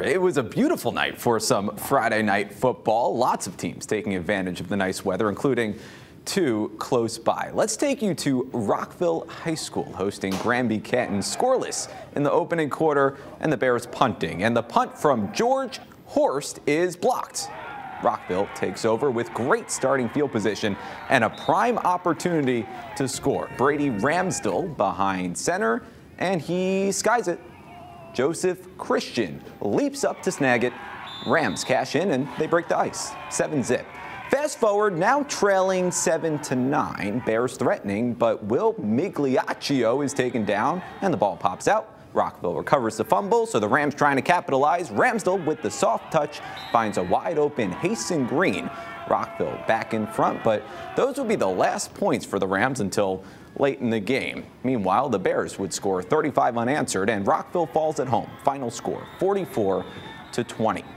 It was a beautiful night for some Friday night football. Lots of teams taking advantage of the nice weather, including two close by. Let's take you to Rockville High School, hosting Granby Canton, scoreless in the opening quarter, and the Bears punting. And the punt from George Horst is blocked. Rockville takes over with great starting field position and a prime opportunity to score. Brady Ramsdell behind center, and he skies it. Joseph Christian leaps up to snag it. Rams cash in and they break the ice. 7-0. Fast forward, now trailing 7-9. Bears threatening, but Will Migliaccio is taken down and the ball pops out. Rockville recovers the fumble, so the Rams trying to capitalize. Ramsdell with the soft touch finds a wide open Hasten Green. Rockville back in front, but those would be the last points for the Rams until late in the game. Meanwhile, the Bears would score 35 unanswered, and Rockville falls at home. Final score 44-20.